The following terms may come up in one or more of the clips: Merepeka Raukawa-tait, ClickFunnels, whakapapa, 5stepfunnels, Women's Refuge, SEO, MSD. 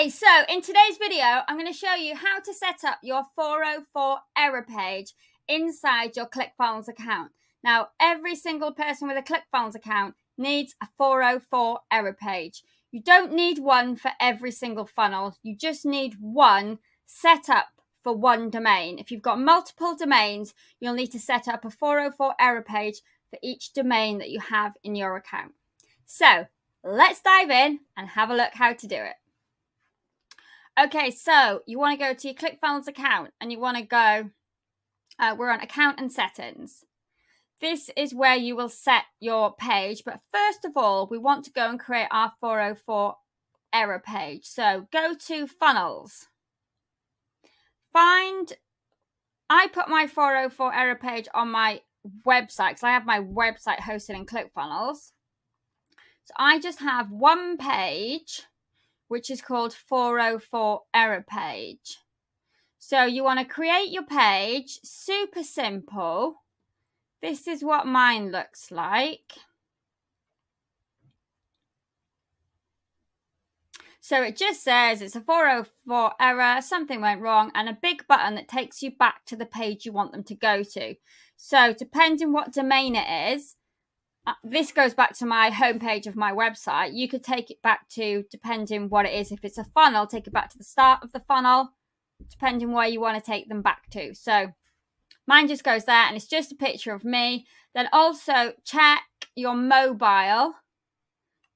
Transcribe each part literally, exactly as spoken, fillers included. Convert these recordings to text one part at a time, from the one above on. Okay, so in today's video, I'm going to show you how to set up your four oh four error page inside your ClickFunnels account. Now, every single person with a ClickFunnels account needs a four oh four error page. You don't need one for every single funnel. You just need one set up for one domain. If you've got multiple domains, you'll need to set up a four oh four error page for each domain that you have in your account. So let's dive in and have a look how to do it. Okay, so you want to go to your ClickFunnels account and you want to go, uh, we're on account and settings. This is where you will set your page. But first of all, we want to go and create our four oh four error page. So go to funnels. Find, I put my four oh four error page on my website because I have my website hosted in ClickFunnels. So I just have one page, which is called four oh four error page. So you want to create your page, super simple. This is what mine looks like. So it just says it's a four oh four error, something went wrong, and a big button that takes you back to the page you want them to go to. So depending what domain it is, Uh, this goes back to my homepage of my website. You could take it back to, depending what it is, if it's a funnel, take it back to the start of the funnel, depending where you want to take them back to. So mine just goes there and it's just a picture of me. Then also check your mobile,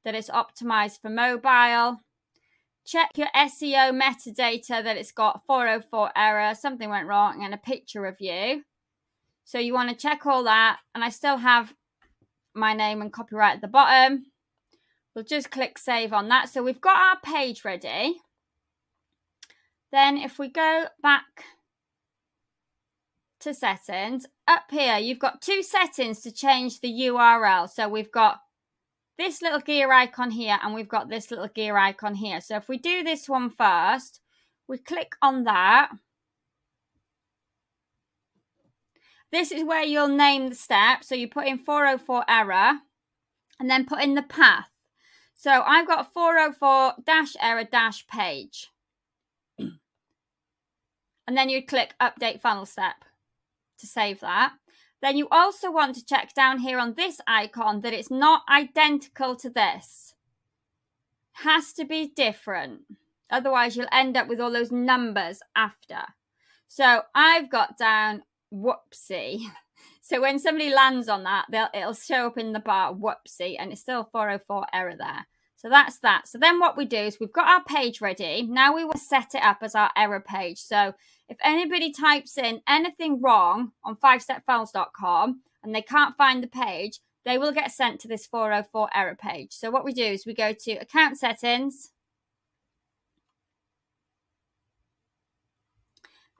that it's optimized for mobile. Check your S E O metadata, that it's got four oh four error, something went wrong, and a picture of you. So you want to check all that. And I still have my name and copyright at the bottom. We'll just click save on that. So we've got our page ready. Then if we go back to settings, up here you've got two settings to change the U R L. So we've got this little gear icon here and we've got this little gear icon here. So if we do this one first, we click on that. This is where you'll name the step. So you put in four oh four error and then put in the path. So I've got four oh four error page. And then you click update funnel step to save that. Then you also want to check down here on this icon that it's not identical to this. It has to be different. Otherwise you'll end up with all those numbers after. So I've got down whoopsie. So when somebody lands on that, they'll it'll show up in the bar whoopsie, and it's still four oh four error there. So that's that. So then what we do is we've got our page ready. Now we will set it up as our error page. So if anybody types in anything wrong on five step funnels dot com and they can't find the page, they will get sent to this four oh four error page. So what we do is we go to account settings.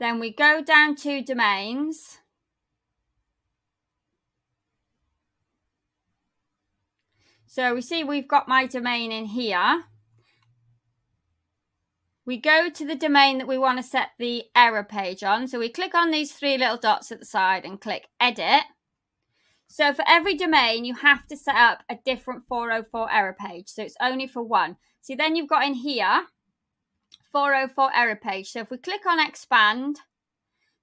Then we go down to domains. So we see we've got my domain in here. We go to the domain that we want to set the error page on. So we click on these three little dots at the side and click edit. So for every domain, you have to set up a different four oh four error page. So it's only for one. See, then you've got in here four oh four error page. So if we click on expand,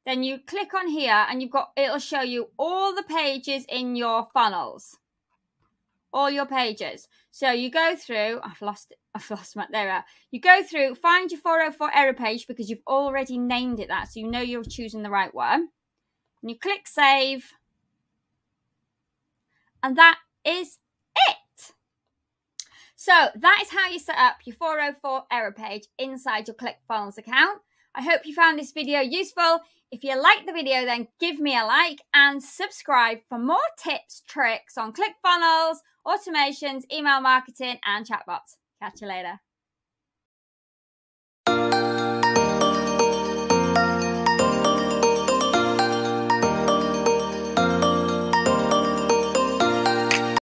then you click on here and you've got, it'll show you all the pages in your funnels, all your pages. So you go through, I've lost it. I've lost my, there we are. You go through, find your four oh four error page because you've already named it that. So you know you're choosing the right one, and you click save. And that is it. So that is how you set up your four oh four error page inside your ClickFunnels account. I hope you found this video useful. If you liked the video, then give me a like and subscribe for more tips, tricks on ClickFunnels, automations, email marketing, and chatbots. Catch you later.